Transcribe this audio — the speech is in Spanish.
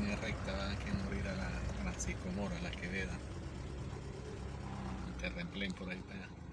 línea recta va a que no ir a la Francisco Moro, a la Quevedo. Terremplén por ahí para allá.